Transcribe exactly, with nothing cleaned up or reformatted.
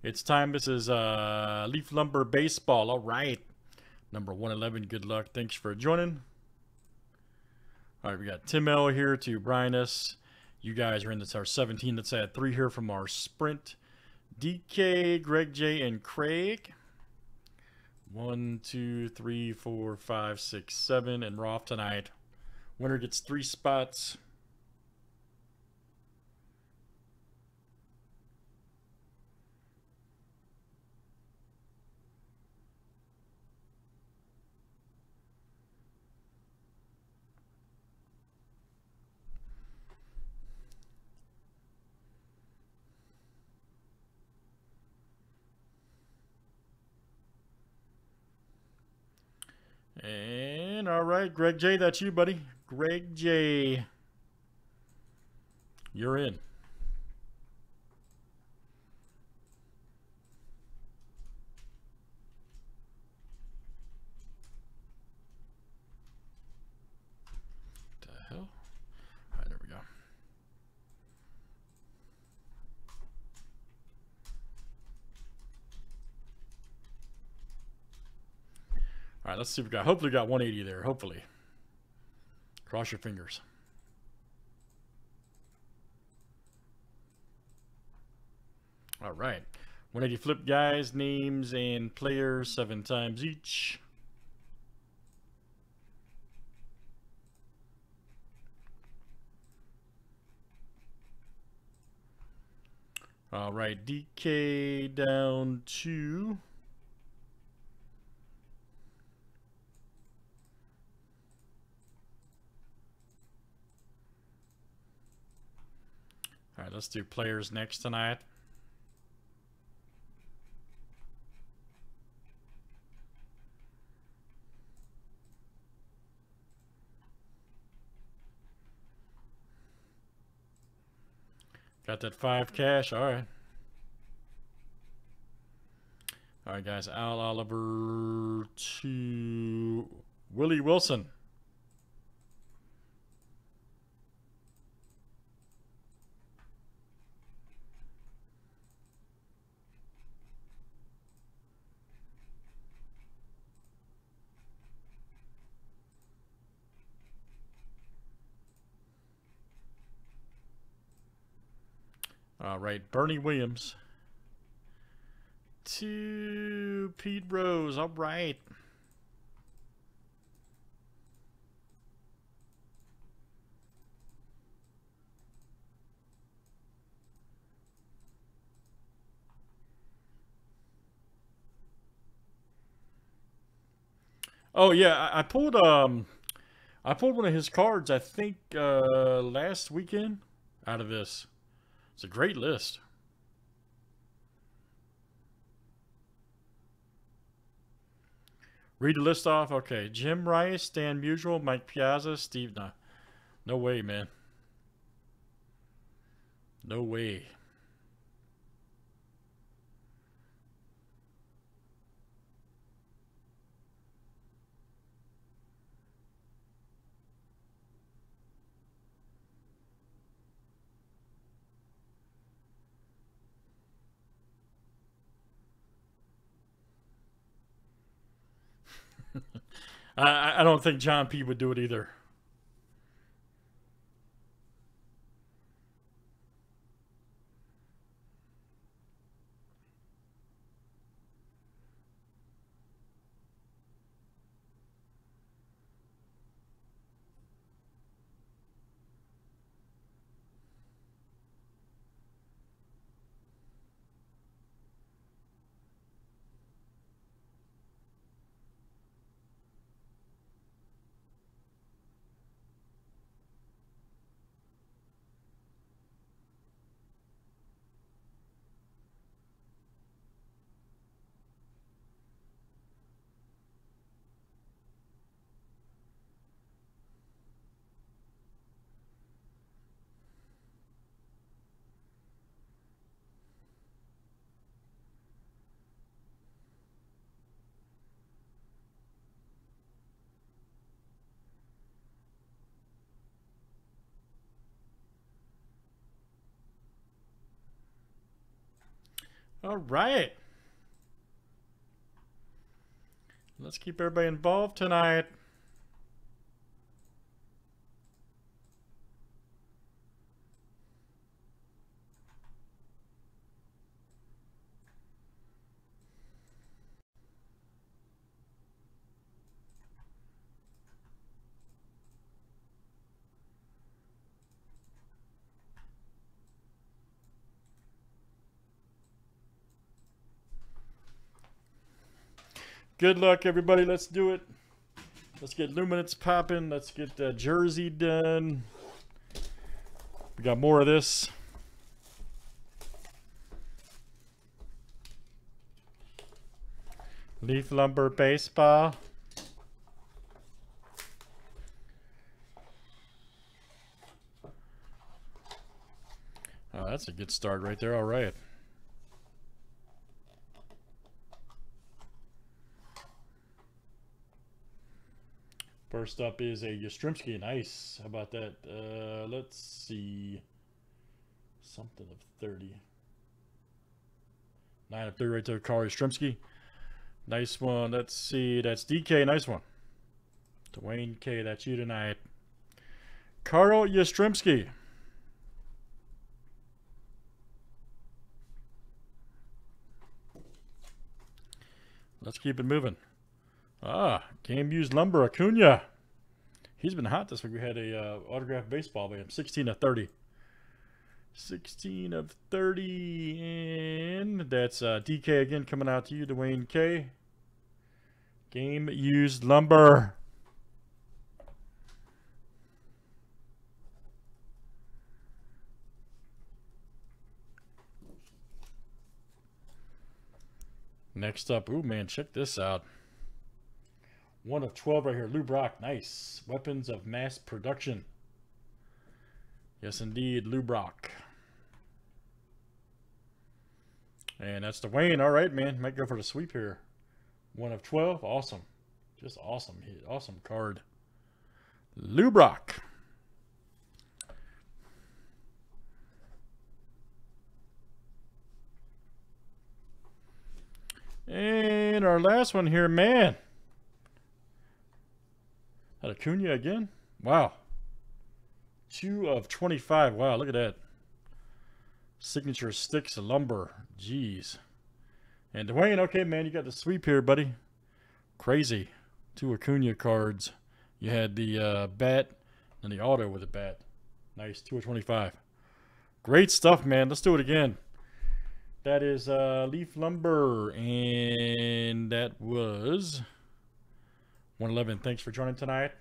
It's time. This is uh, Leaf Lumber Baseball. All right. Number one eleven. Good luck. Thanks for joining. All right. We got Tim L here to Brian S. You guys are in. That's our seventeen. Let's add three here from our sprint. D K, Greg J, and Craig. One, two, three, four, five, six, seven. And we're off tonight. Winner gets three spots. And all right, Greg J, that's you, buddy. Greg J, you're in. What the hell? All right, there we go. All right, let's see if we got, hopefully we got one eighty there, hopefully. Cross your fingers. All right, one eighty flip, guys, names and players seven times each. All right, D K down two. All right, let's do players next tonight. Got that five cash, all right. All right, guys, Al Oliver to Willie Wilson. All right, Bernie Williams to Pete Rose. All right. Oh yeah, I, I pulled um, I pulled one of his cards. I think uh, last weekend out of this. It's a great list. Read the list off. Okay. Jim Rice, Dan Musial, Mike Piazza, Steve. Nah. No way, man. No way. I, I don't think John P. would do it either. All right. Let's keep everybody involved tonight. Good luck, everybody. Let's do it. Let's get Luminance popping. Let's get uh, Jersey done. We got more of this. Leaf Lumber Baseball. Oh, that's a good start right there. All right. First up is a Yastrzemski. Nice. How about that? Uh, let's see. Something of thirty. nine of thirty right there. Carl Yastrzemski. Nice one. Let's see. That's D K. Nice one. Dwayne K. That's you tonight. Carl Yastrzemski. Let's keep it moving. Ah, game used lumber, Acuna. He's been hot this week. We had a uh, autographed baseball by him. sixteen of thirty. sixteen of thirty. And that's uh, D K again coming out to you, Dwayne K. Game used lumber. Next up, ooh, man, check this out. one of twelve right here. Lou Brock. Nice. Weapons of mass production. Yes, indeed. Lou Brock. And that's Dwayne. All right, man. Might go for the sweep here. one of twelve. Awesome. Just awesome hit. Awesome card. Lou Brock. And our last one here, man. Acuna again. Wow. two of twenty-five. Wow, look at that. Signature sticks of lumber. Jeez. And Dwayne, okay, man, you got the sweep here, buddy. Crazy. Two Acuna cards. You had the uh, bat and the auto with the bat. Nice. two of twenty-five. Great stuff, man. Let's do it again. That is uh, Leaf Lumber. And that was one eleven. Thanks for joining tonight.